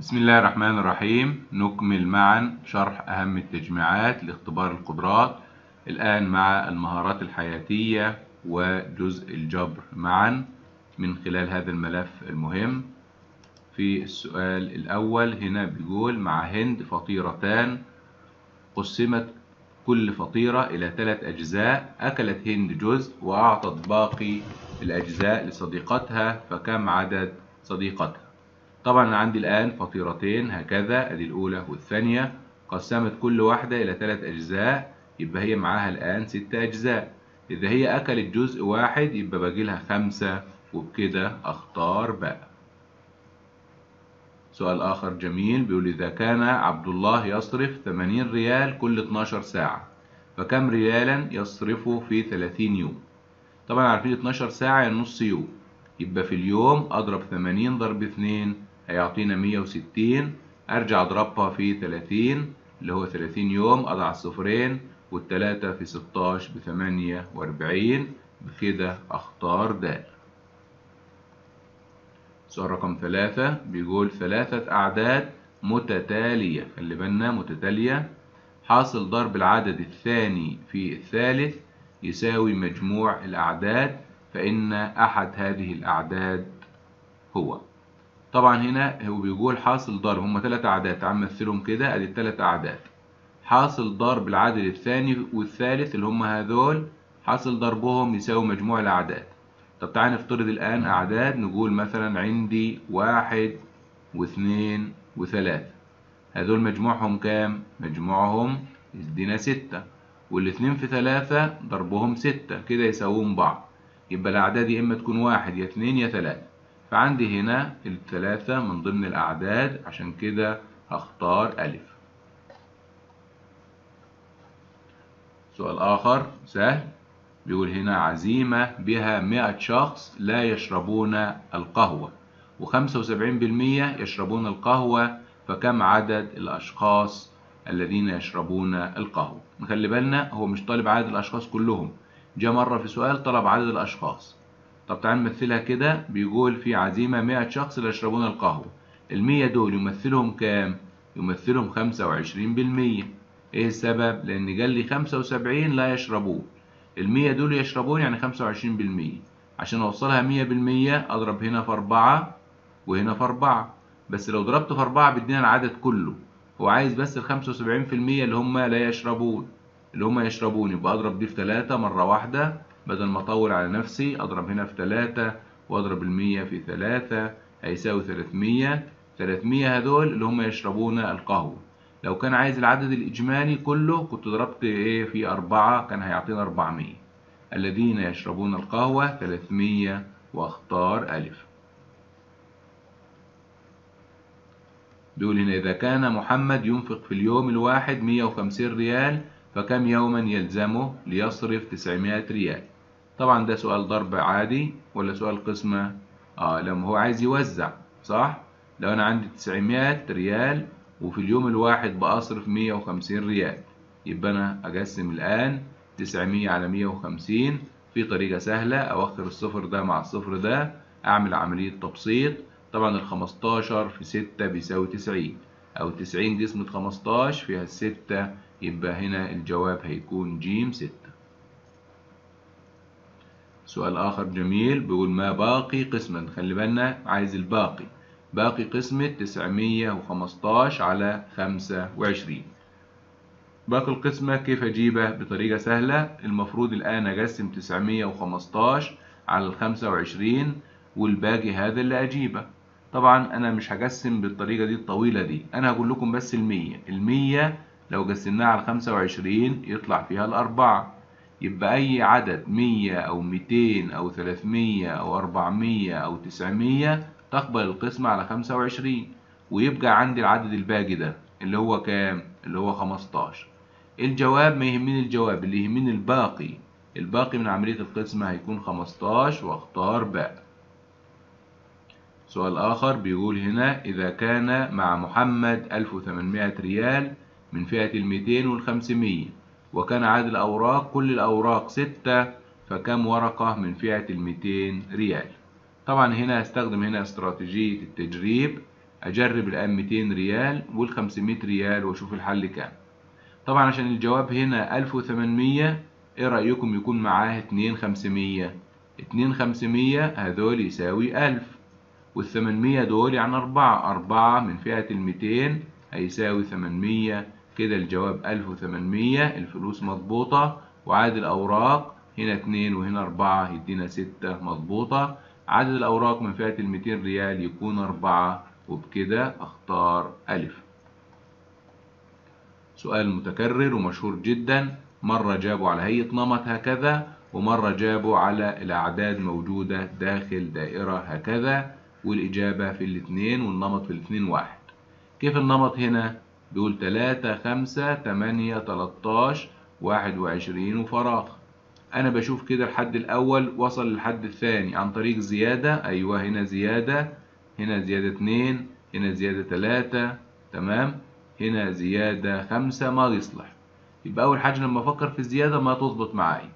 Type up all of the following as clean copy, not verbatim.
بسم الله الرحمن الرحيم. نكمل معا شرح أهم التجميعات لاختبار القدرات، الآن مع المهارات الحياتية وجزء الجبر معا من خلال هذا الملف المهم. في السؤال الأول هنا بيقول مع هند فطيرتان، قسمت كل فطيرة إلى 3 أجزاء، أكلت هند جزء وأعطت باقي الأجزاء لصديقتها، فكم عدد صديقتها؟ طبعا عندي الآن فطيرتين هكذا، ادي الأولى والثانية، قسمت كل واحدة إلى 3 أجزاء، يبقى هي معاها الآن 6 أجزاء. إذا هي أكلت جزء واحد يبقى باجيلها 5، وبكده أختار بقى. سؤال آخر جميل بيقول إذا كان عبد الله يصرف 80 ريال كل 12 ساعة، فكم ريالا يصرفه في 30 يوم؟ طبعا عارفين 12 ساعة يعني نص يوم، يبقى في اليوم أضرب 80 ضرب 2 هيعطينا 160، أرجع أضربها في 30 اللي هو 30 يوم، أضع الصفرين والتلاتة في 16 ب48، بكده أختار د. سؤال رقم 3 بيقول 3 أعداد متتالية، خلي بالنا متتالية، حاصل ضرب العدد الثاني في الثالث يساوي مجموع الأعداد، فإن أحد هذه الأعداد هو. طبعا هنا هو بيقول حاصل ضرب، هم 3 أعداد، تعال مثلهم كده، ادي ال3 أعداد، حاصل ضرب العدد الثاني والثالث اللي هم هذول، حاصل ضربهم يساوي مجموع الأعداد. طب تعال نفترض الآن أعداد، نقول مثلا عندي 1 و2 و3، هذول مجموعهم كام؟ مجموعهم يدينا 6، والاتنين في 3 ضربهم 6، كده يساوون بعض، يبقى الأعداد يا إما تكون 1 يا 2 يا 3، فعندي هنا ال3 من ضمن الأعداد، عشان كده هختار ألف. سؤال آخر سهل بيقول هنا عزيمة بها 100 شخص لا يشربون القهوة، و75% يشربون القهوة، فكم عدد الأشخاص الذين يشربون القهوة؟ نخلي بالنا هو مش طالب عدد الأشخاص كلهم، جاء مرة في سؤال طلب عدد الأشخاص. طب تعال نمثلها كده، بيقول في عزيمة 100 شخص لا يشربون القهوة، ال100 دول يمثلهم كام؟ يمثلهم 25%. ايه السبب؟ لأن جالي 75 لا يشربون، ال100 دول يشربون يعني 25%، عشان أوصلها 100% أضرب هنا في 4 وهنا في 4، بس لو ضربت في 4 بيدينا العدد كله، هو عايز بس ال75% اللي هم لا يشربون، اللي هم يشربون، يبقى أضرب دي في 3 مرة واحدة، بدل ما أطول على نفسي أضرب هنا في 3 وأضرب 100 في 3 هيساوي 300، 300 هدول اللي هم يشربون القهوة. لو كان عايز العدد الإجمالي كله كنت ضربت إيه في 4 كان هيعطينا 400. الذين يشربون القهوة 300، وأختار ألف. بيقول هنا إذا كان محمد ينفق في اليوم الواحد 150 ريال فكم يوما يلزمه ليصرف 900 ريال؟ طبعا ده سؤال ضرب عادي ولا سؤال قسمة؟ لما هو عايز يوزع صح؟ لو أنا عندي 900 ريال وفي اليوم الواحد بأصرف 150 ريال، يبقى أنا أقسم الآن 900 على 150 في طريقة سهلة، أوخر الصفر ده مع الصفر ده، أعمل عملية تبسيط. طبعا ال15 في 6 بيساوي 90، أو 90 قسمة 15 فيها ال6، يبقى هنا الجواب هيكون ج 6. سؤال آخر جميل بيقول ما باقي قسمة، خلي بالنا عايز الباقي، باقي قسمة 915 على 25. باقي القسمة كيف أجيبها؟ بطريقة سهلة، المفروض الآن أقسم 915 على 25 والباقي هذا اللي أجيبه. طبعا أنا مش هقسم بالطريقة دي الطويلة دي، أنا هقول لكم بس المية لو قسمناها على 25 يطلع فيها ال4، يبقى أي عدد 100 أو 200 أو 300 أو 400 أو 900 تقبل القسمة على 25، ويبقى عندي العدد الباقي ده اللي هو كام؟ اللي هو 15. الجواب ما يهمني الجواب، اللي يهمني الباقي، الباقي من عملية القسمة هيكون 15، واختار باء. سؤال آخر بيقول هنا إذا كان مع محمد 1800 ريال من فئة ال200 وال500، وكان عدد الأوراق كل الأوراق 6، فكم ورقة من فئة ال200 ريال؟ طبعا هنا هستخدم هنا استراتيجية التجريب، اجرب الان 200 ريال وال500 ريال واشوف الحل كام. طبعا عشان الجواب هنا 1800، ايه رايكم يكون معاه 2500؟ 2500 هذول يساوي 1000، وال800 دول يعني 4 من فئة ال200 هيساوي 800. كده الجواب 1800. الفلوس مضبوطة، وعدد الأوراق هنا 2 وهنا 4 يدينا 6 مضبوطة. عدد الأوراق من فئة ال200 ريال يكون 4، وبكده أختار أ. سؤال متكرر ومشهور جدا، مرة جابوا على هيئة نمط هكذا، ومرة جابوا على الأعداد موجودة داخل دائرة هكذا، والإجابة في الاثنين والنمط في الاثنين واحد. كيف النمط هنا؟ بيقول 3 5 8 13 21 وفراغ. أنا بشوف كده الحد الأول وصل للحد الثاني عن طريق زيادة. أيوه هنا زيادة، هنا زيادة 2، هنا زيادة 3، تمام، هنا زيادة 5. ما يصلح، يبقى أول حاجة لما أفكر في الزيادة ما تظبط معايا.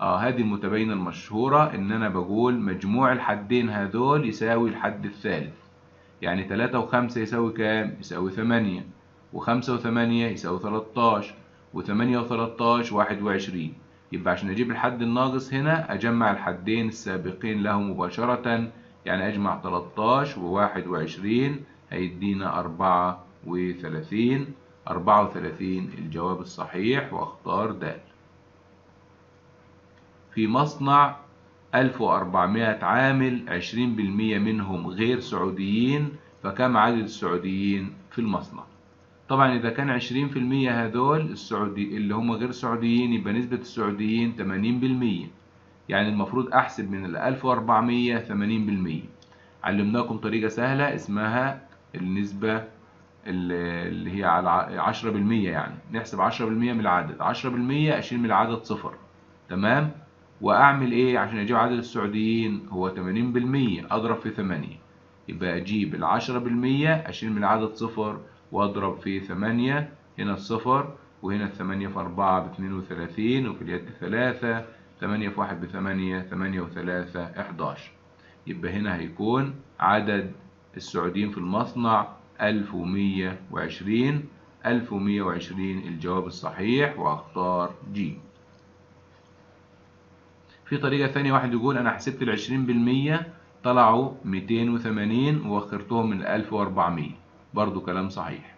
هذه المتباينة المشهورة، إن أنا بقول مجموع الحدين هذول يساوي الحد الثالث، يعني 3 و5 يساوي كام؟ يساوي 8، و5 و8 يساوي 13، و8 و13 21. يبقى عشان أجيب الحد الناقص هنا أجمع الحدين السابقين له مباشرة، يعني أجمع 13 و21 هيدينا 34. الجواب الصحيح، وأختار د. في مصنع 1400 عامل 20% منهم غير سعوديين، فكم عدد السعوديين في المصنع؟ طبعا إذا كان 20% هذول السعودي اللي هم غير سعوديين، يبقى نسبة السعوديين 80%، يعني المفروض أحسب من ال 1400 80%. علمناكم طريقة سهلة اسمها النسبة اللي هي على 10%، يعني نحسب 10% من العدد، 10% أشيل من العدد 0، تمام؟ وأعمل إيه عشان أجيب عدد السعوديين؟ هو 80%، أضرب في 8، يبقى أجيب 10% أشيل من العدد 0 وأضرب في 8، هنا ال0 وهنا ال8 في 4 ب32، وفي اليد 3، 8 في 1 ب8، 8 و3 11. يبقى هنا هيكون عدد السعوديين في المصنع 1120. الجواب الصحيح، وأختار ج. في طريقة ثانية، واحد يقول أنا حسبت 20%، طلعوا 280 ووخرتهم من 1400، برضو كلام صحيح.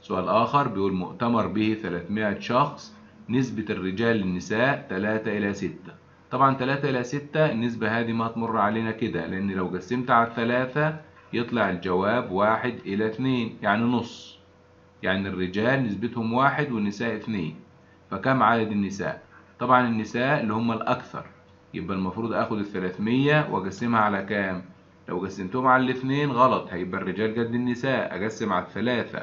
سؤال آخر بيقول مؤتمر به 300 شخص، نسبة الرجال للنساء 3 إلى 6. طبعا 3 إلى 6 النسبة هذه ما تمر علينا كده، لأن لو قسمت على 3 يطلع الجواب 1 إلى 2، يعني نص، يعني الرجال نسبتهم 1 والنساء 2. فكم عدد النساء؟ طبعا النساء اللي هم الأكثر، يبقى المفروض آخد 300 وأقسمها على كام؟ لو قسمتهم على 2 غلط، هيبقى الرجال قد النساء، أقسم على 3،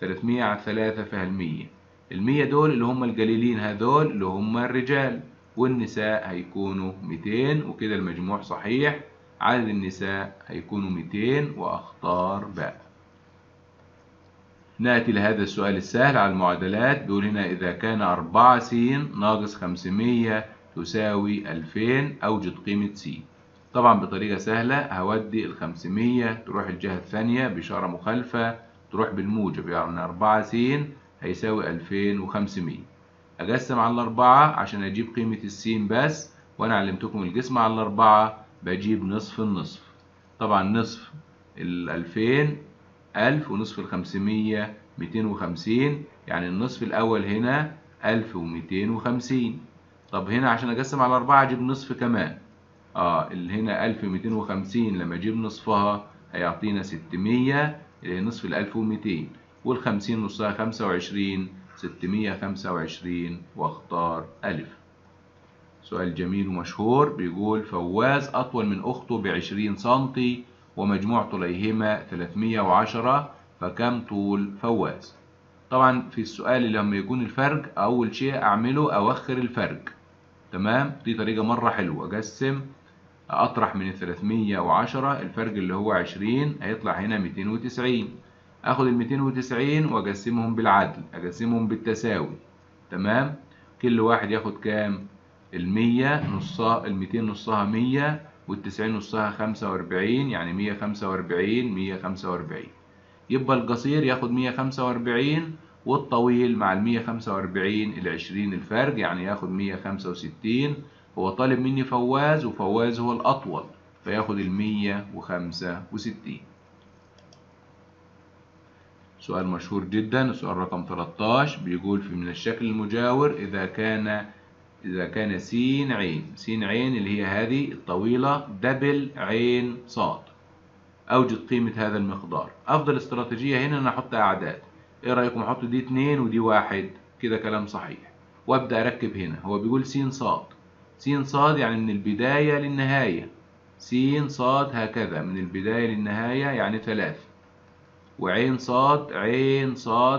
300 على 3 فهي 100. ال100 دول اللي هم القليلين، هذول اللي هم الرجال، والنساء هيكونوا 200، وكده المجموع صحيح، عدد النساء هيكونوا 200، وأختار باء. نأتي لهذا السؤال السهل على المعادلات، بيقول هنا إذا كان 4 س ناقص 500 تساوي 2000، أوجد قيمة س. طبعا بطريقة سهلة، هودي ال 500 تروح الجهة الثانية بإشارة مخالفة، تروح بالموجب، يعني 4 س هيساوي 2500. أقسم على 4 عشان أجيب قيمة السين بس، وأنا علمتكم القسمة على 4 بجيب نصف النصف. طبعا نصف ال 2000 1000، ونصف ال500 250، يعني النصف الأول هنا 1250. طب هنا عشان أقسم على 4 أجيب نصف كمان. اللي هنا 1250 لما أجيب نصفها هيعطينا 600، اللي هي نصف ال1200، وال50 نصها 25، 625، واختار أ. سؤال جميل ومشهور بيقول فواز أطول من أخته ب20 سنتي، ومجموع طوليهما 310، فكم طول فواز؟ طبعا في السؤال لما يكون الفرق، أول شيء أعمله أوخر الفرق، تمام؟ دي طريقة مرة حلوة، أقسم أطرح من 310 الفرق اللي هو 20، هيطلع هنا 290. آخد ال 290 وأقسمهم بالعدل، أقسمهم بالتساوي، تمام؟ كل واحد ياخد كام؟ ال 100 نصها ال 200 نصها 100، والتسعين نصها 45 يعني 145 145 يبقى القصير ياخد 145 والطويل مع ال 145 ال 20 الفرق يعني ياخد 165. هو طالب مني فواز وفواز هو الأطول فياخد ال 165. سؤال مشهور جدا سؤال رقم 13 بيقول في من الشكل المجاور إذا كان س عين اللي هي هذه الطويلة دبل عين صاد أوجد قيمة هذا المقدار. أفضل استراتيجية هنا أنا أحط أعداد. إيه رأيكم أحط دي 2 ودي 1 كده كلام صحيح وأبدأ أركب هنا. هو بيقول س صاد يعني من البداية للنهاية س صاد هكذا من البداية للنهاية يعني 3 وعين صاد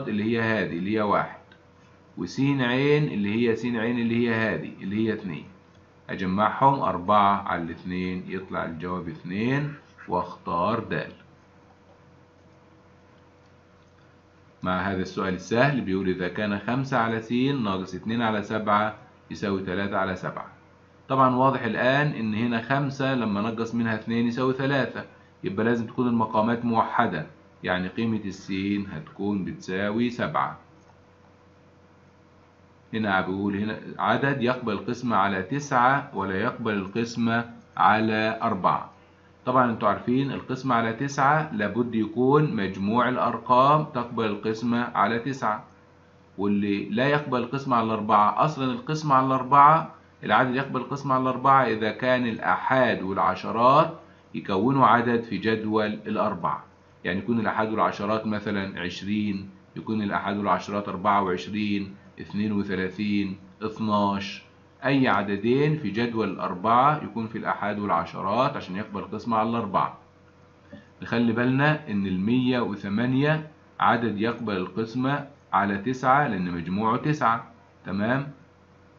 اللي هي هذه اللي هي 1 وس عين اللي هي اللي هي هذه اللي هي 2 أجمعهم 4 على 2 يطلع الجواب 2 واختار د. مع هذا السؤال السهل بيقول إذا كان 5 على س ناقص 2 على 7 يساوي 3 على 7. طبعا واضح الآن إن هنا 5 لما نقص منها 2 يساوي 3 يبقى لازم تكون المقامات موحدة يعني قيمة الس هتكون بتساوي 7. هنا بيقول هنا عدد يقبل القسمة على 9 ولا يقبل القسمة على 4. طبعا انتوا عارفين القسمة على 9 لابد يكون مجموع الأرقام تقبل القسمة على 9 واللي لا يقبل القسمة على 4. أصلا القسمة على 4 العدد يقبل القسمة على 4 إذا كان الآحاد والعشرات يكونوا عدد في جدول الأربعة. يعني يكون الآحاد والعشرات مثلا 20 يكون الآحاد والعشرات 24 32 12 أي عددين في جدول الأربعة يكون في الآحاد والعشرات عشان يقبل قسمة على 4. نخلي بالنا إن 108 عدد يقبل القسمة على 9 لأن مجموعه 9 تمام.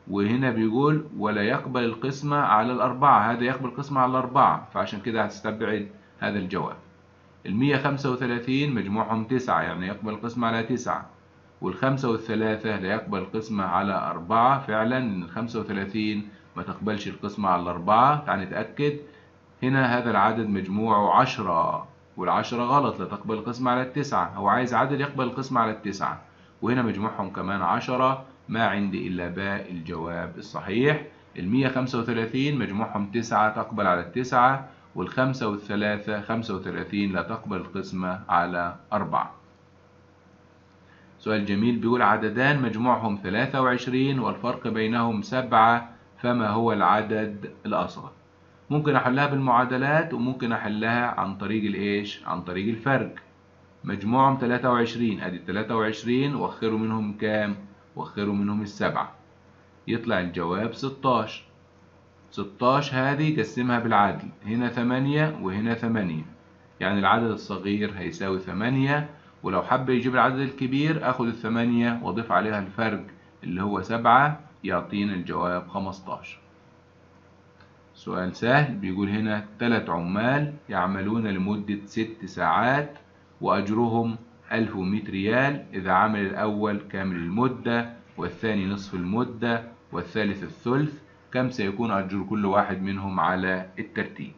وهنا بيقول ولا يقبل القسمة على 4 هذا يقبل قسمة على 4 فعشان كده هتستبعد هذا الجواب. 135 مجموعهم 9 يعني يقبل القسمة على 9 والخمسة والثلاثة لا يقبل القسمة على 4 فعلا إن 35 ما تقبلش القسمة على 4 يعني نتأكد هنا هذا العدد مجموعه 10 والعشرة غلط لا تقبل القسمة على 9 هو عايز عدد يقبل القسمة على 9 وهنا مجموعهم كمان 10 ما عندي إلا باء الجواب الصحيح. 135 مجموعهم 9 تقبل على 9 والخمسة والثلاثة 35 لا تقبل القسمة على 4. سؤال جميل بيقول عددان مجموعهم 23 والفرق بينهم 7 فما هو العدد الأصغر؟ ممكن أحلها بالمعادلات وممكن أحلها عن طريق الإيش؟ عن طريق الفرق. مجموعهم 23 أدي 23 وأخروا منهم كام؟ وأخروا منهم 7 يطلع الجواب 16. 16 هذه قسمها بالعدل هنا 8 وهنا 8 يعني العدد الصغير هيساوي 8 ولو حب يجيب العدد الكبير اخد 8 واضيف عليها الفرق اللي هو 7 يعطينا الجواب 15. سؤال سهل بيقول هنا 3 عمال يعملون لمدة 6 ساعات واجرهم 1100 ريال اذا عمل الاول كامل المدة والثاني نصف المدة والثالث الثلث كم سيكون اجر كل واحد منهم على الترتيب؟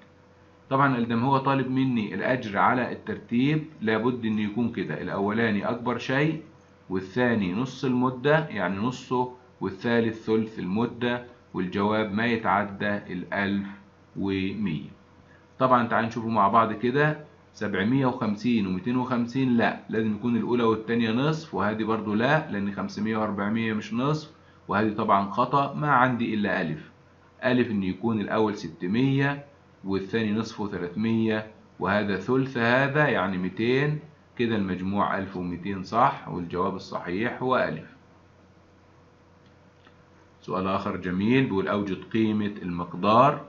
طبعا لما هو طالب مني الأجر على الترتيب لابد إن يكون كده الأولاني أكبر شيء والثاني نص المدة يعني نصه والثالث ثلث المدة والجواب ما يتعدى 1100. طبعا تعالوا نشوفوا مع بعض كده 750 و250 لا لازم يكون الأولى والثانية نصف وهذه برضو لا لأن 500 و400 مش نصف وهذه طبعا خطأ ما عندي إلا ألف إن يكون الأول 600 والثاني نصفه 300 وهذا ثلث هذا يعني 200 كده المجموع 1200 صح والجواب الصحيح هو ألف. سؤال آخر جميل بيقول أوجد قيمة المقدار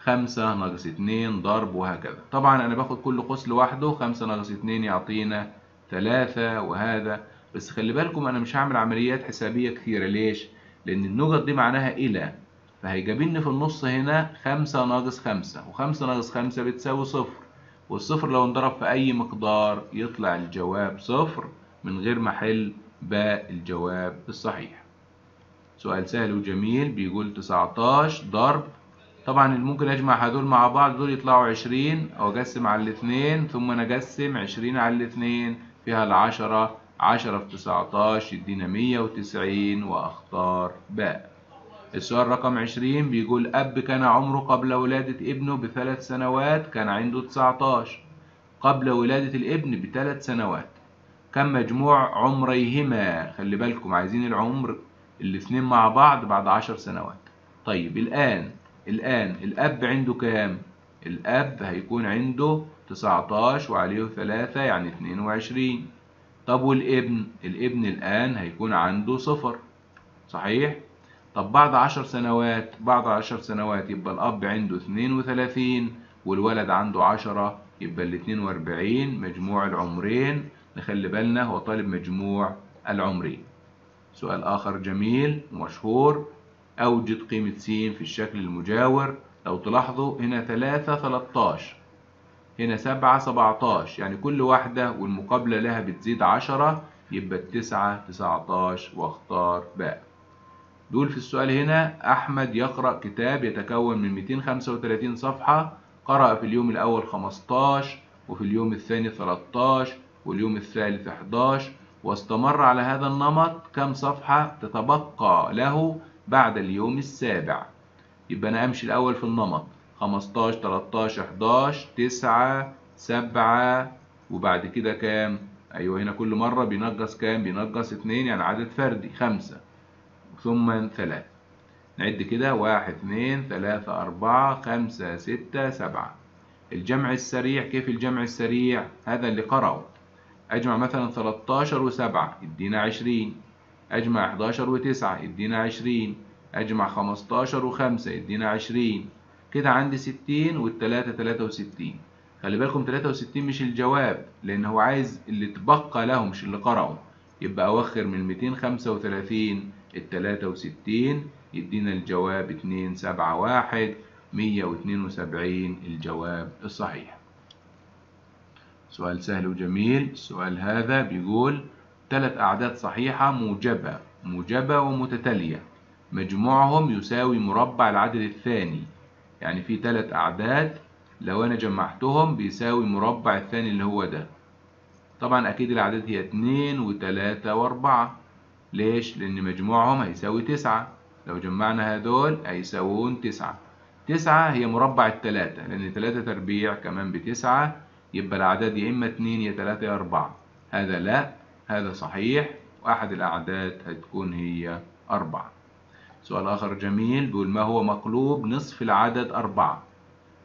5 ناقص 2 ضرب وهكذا. طبعا أنا باخد كل قوس لوحده 5 ناقص 2 يعطينا 3 وهذا بس خلي بالكم أنا مش هعمل عمليات حسابية كثيرة ليش؟ لأن النقط دي معناها إلى فهيجابلني في النص هنا 5 ناقص 5 و5 ناقص 5 بتساوي 0 والصفر لو انضرب في أي مقدار يطلع الجواب 0 من غير ما أحل باء الجواب الصحيح. سؤال سهل وجميل بيقول 19 ضرب طبعا ممكن اجمع هدول مع بعض، دول يطلعوا 20 او اقسم على الاثنين، ثم انا اقسم 20 على الاثنين فيها ال10، 10 في 19 يدينا 190، واختار باء. السؤال رقم 20 بيقول اب كان عمره قبل ولادة ابنه ب3 سنوات كان عنده 19، قبل ولادة الابن ب3 سنوات، كم مجموع عمريهما؟ خلي بالكم عايزين العمر الاثنين مع بعض بعد 10 سنوات. طيب الآن الأب عنده كام؟ الأب هيكون عنده 19 وعليه 3 يعني 22. طب والابن؟ الابن الآن هيكون عنده 0 صحيح؟ طب بعد 10 سنوات، بعد 10 سنوات يبقى الأب عنده 32 والولد عنده 10، يبقى ال 42 مجموع العمرين. نخلي بالنا هو طالب مجموع العمرين. سؤال آخر جميل ومشهور، أوجد قيمة س في الشكل المجاور. لو تلاحظوا هنا 3 13، هنا 7 17، يعني كل واحدة والمقابلة لها بتزيد 10، يبقى 9 19، واختار باء. دول في السؤال هنا أحمد يقرأ كتاب يتكون من 235 صفحة، قرأ في اليوم الأول 15 وفي اليوم الثاني 13 واليوم الثالث 11، واستمر على هذا النمط. كم صفحة تتبقى له بعد اليوم السابع؟ يبقى أنا أمشي الأول في النمط 15 13 11 9 7 وبعد كده كام؟ أيوه هنا كل مرة بينقص كام؟ بينقص 2 يعني عدد فردي 5 ثم 3. نعد كده 1 2 3 4 5 6 7. الجمع السريع، كيف الجمع السريع؟ هذا اللي قرأه. أجمع مثلا 13 و7 يدينا 20، أجمع 11 و9 يدينا 20، أجمع 15 و5 يدينا 20، كده عندي 60 والتلاتة 63. خلي بالكم 63 مش الجواب لأن هو عايز اللي تبقى له مش اللي قرأه، يبقى أوخر من 235 ال63 يدينا الجواب 271، 172 الجواب الصحيح. سؤال سهل وجميل. السؤال هذا بيقول 3 أعداد صحيحة موجبة ومتتالية، مجموعهم يساوي مربع العدد الثاني. يعني في 3 أعداد لو أنا جمعتهم بيساوي مربع الثاني اللي هو ده. طبعا أكيد الأعداد هي 2 و3 و4. ليش؟ لأن مجموعهم هيساوي 9، لو جمعنا هذول هيساوون 9. 9 هي مربع ال3 لأن 3 تربيع كمان ب9، يبقى الأعداد يا إما 2 يا 3 يا 4. هذا لأ، هذا صحيح، وأحد الأعداد هتكون هي 4. سؤال آخر جميل بيقول ما هو مقلوب نصف العدد 4؟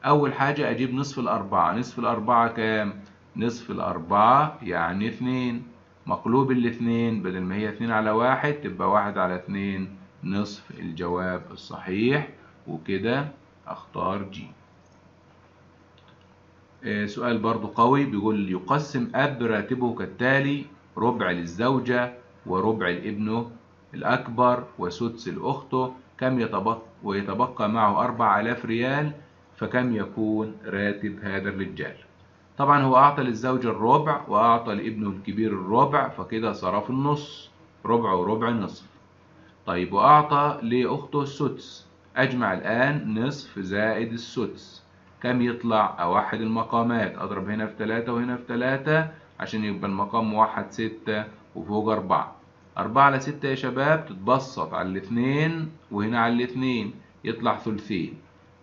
أول حاجة أجيب نصف ال4، نصف ال4 كام؟ نصف ال4 يعني 2، مقلوب ال2 بدل ما هي 2 على 1 تبقى 1 على 2 نصف الجواب الصحيح، وكده أختار جي. سؤال برضو قوي بيقول يقسم أب راتبه كالتالي: ربع للزوجة وربع لابنه الأكبر وسدس لأخته، كم يتبقى؟ ويتبقى معه 4000 ريال، فكم يكون راتب هذا الرجال؟ طبعا هو أعطى للزوجة الربع وأعطى لابنه الكبير الربع، فكده صرف النص، ربع وربع نصف. طيب وأعطى لأخته السدس، أجمع الآن نصف زائد السدس كم يطلع؟ أوحد المقامات، أضرب هنا في 3 وهنا في 3 عشان يبقى المقام موحد 6 وفوق 4. 4 على 6 يا شباب تتبسط على ال2 وهنا على ال2 يطلع ثلثين،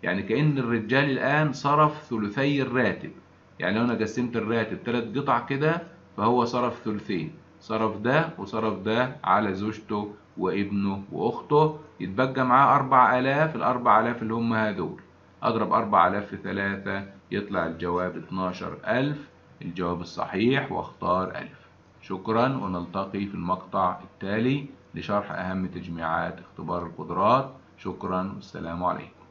يعني كأن الرجال الآن صرف ثلثي الراتب. يعني لو أنا قسمت الراتب 3 قطع كده فهو صرف ثلثين، صرف ده وصرف ده على زوجته وابنه وأخته، يتبقى معاه 4000. ال4000 اللي هم هذول، أضرب 4000 في 3 يطلع الجواب 12000 الجواب الصحيح، واختار ألف. شكرا، ونلتقي في المقطع التالي لشرح أهم تجميعات اختبار القدرات. شكرا والسلام عليكم.